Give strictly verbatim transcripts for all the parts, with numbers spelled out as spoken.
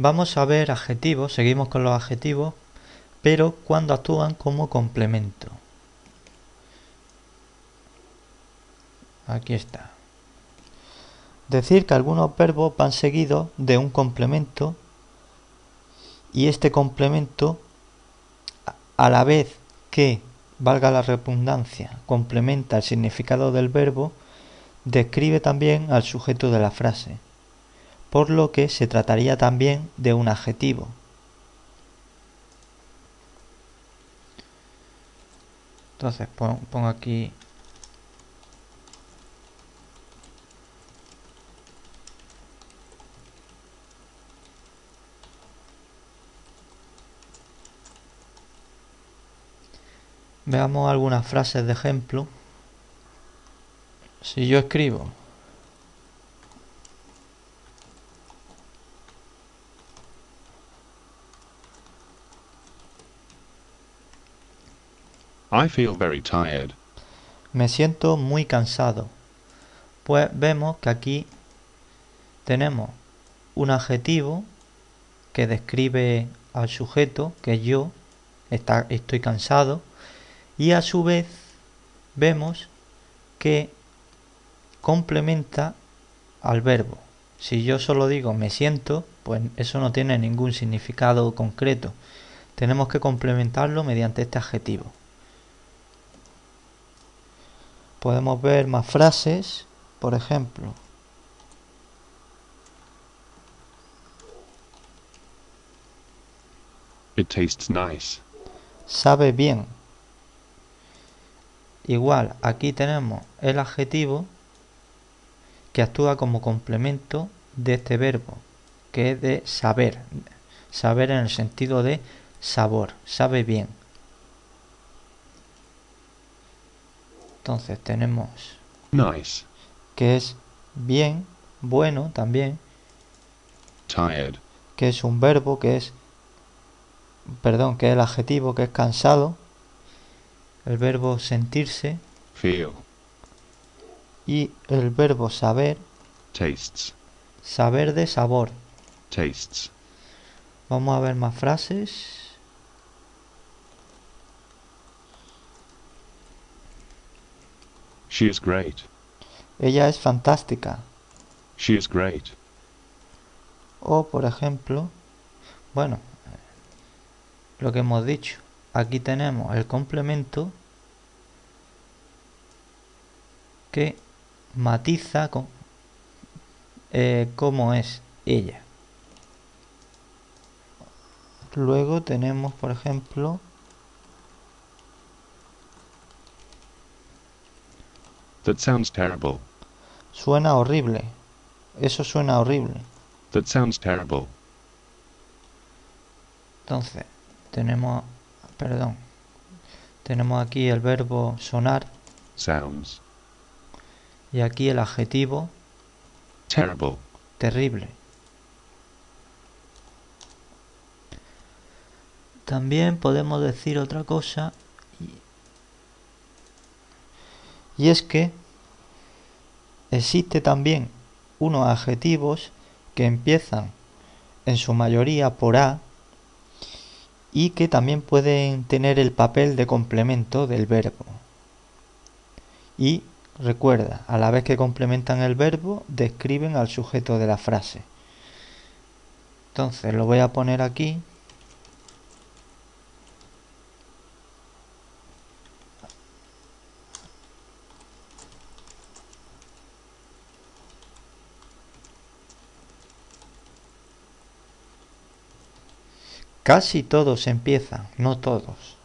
Vamos a ver adjetivos, seguimos con los adjetivos, pero cuando actúan como complemento. Aquí está. Decir que algunos verbos van seguidos de un complemento y este complemento, a la vez que, valga la redundancia, complementa el significado del verbo, describe también al sujeto de la frase, por lo que se trataría también de un adjetivo. Entonces pongo aquí . Veamos algunas frases de ejemplo. Si yo escribo I feel very tired. Me siento muy cansado. Pues vemos que aquí tenemos un adjetivo que describe al sujeto, que yo está, estoy cansado. Y a su vez vemos que complementa al verbo. Si yo solo digo me siento, pues eso no tiene ningún significado concreto. Tenemos que complementarlo mediante este adjetivo. Podemos ver más frases, por ejemplo. It tastes nice. Sabe bien. Igual, aquí tenemos el adjetivo que actúa como complemento de este verbo, que es de saber. Saber en el sentido de sabor, sabe bien. Entonces tenemos nice, que es bien, bueno también. Tired, que es un verbo, que es, perdón, que es el adjetivo, que es cansado. El verbo sentirse. Feel. Y el verbo saber. Tastes. Saber de sabor. Tastes. Vamos a ver más frases. She is great. Ella es fantástica. She is great. O por ejemplo, bueno, lo que hemos dicho. Aquí tenemos el complemento que matiza con, eh, cómo es ella. Luego tenemos, por ejemplo, That sounds terrible. Suena horrible. Eso suena horrible. That sounds terrible. Entonces, tenemos... Perdón, tenemos aquí el verbo sonar. Sounds. Y aquí el adjetivo. Terrible. Terrible. También podemos decir otra cosa. Y es que existe también unos adjetivos que empiezan en su mayoría por A. Y que también pueden tener el papel de complemento del verbo. Y recuerda, a la vez que complementan el verbo, describen al sujeto de la frase. Entonces lo voy a poner aquí. Casi todos empiezan, no todos.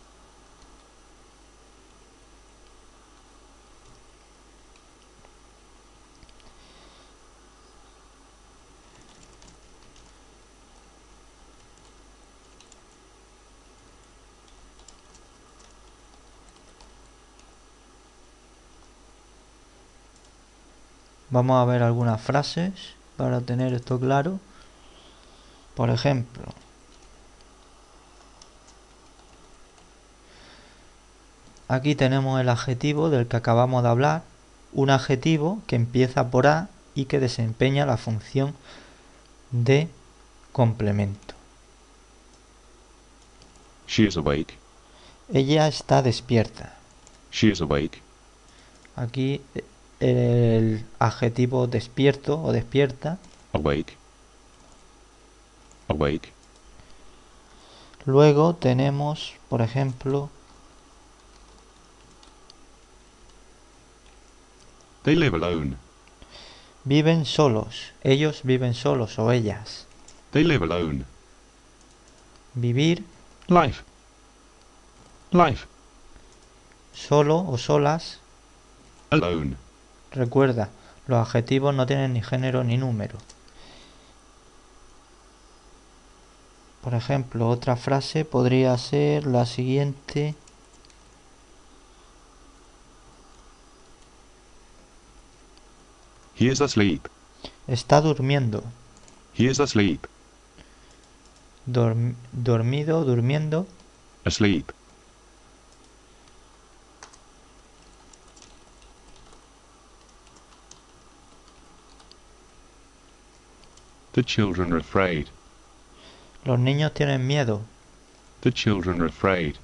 Vamos a ver algunas frases para tener esto claro. Por ejemplo... Aquí tenemos el adjetivo del que acabamos de hablar, un adjetivo que empieza por A y que desempeña la función de complemento. She is awake. Ella está despierta. She is awake. Aquí el adjetivo despierto o despierta. Awake. Awake. Luego tenemos, por ejemplo, they live alone. Viven solos. Ellos viven solos o ellas. They live alone. Vivir. Life. Life. Solo o solas. Alone. Recuerda, los adjetivos no tienen ni género ni número. Por ejemplo, otra frase podría ser la siguiente. He is asleep. Está durmiendo. He is asleep. Dorm- dormido, durmiendo. Asleep. The children are afraid. Los niños tienen miedo. The children are afraid.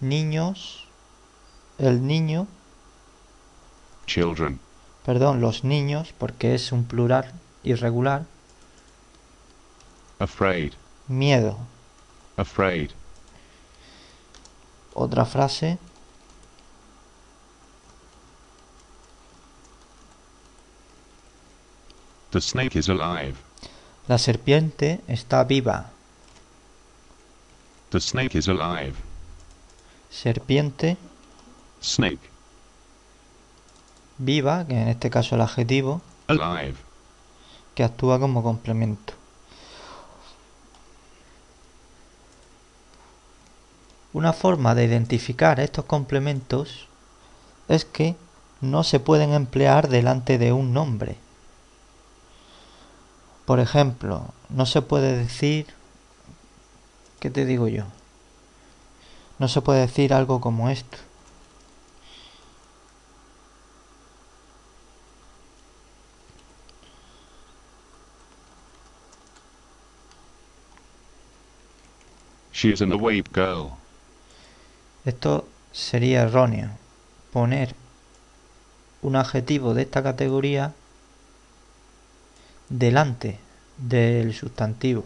Niños. El niño. Children. Perdón, los niños, porque es un plural irregular. Afraid. Miedo. Afraid. Otra frase. The snake is alive. La serpiente está viva. The snake is alive. Serpiente. Snake. Viva, que en este caso el adjetivo. Alive. Que actúa como complemento. Una forma de identificar estos complementos es que no se pueden emplear delante de un nombre. Por ejemplo, no se puede decir, ¿qué te digo yo? No se puede decir algo como esto. She is an awake girl. Esto sería erróneo. Poner un adjetivo de esta categoría delante del sustantivo.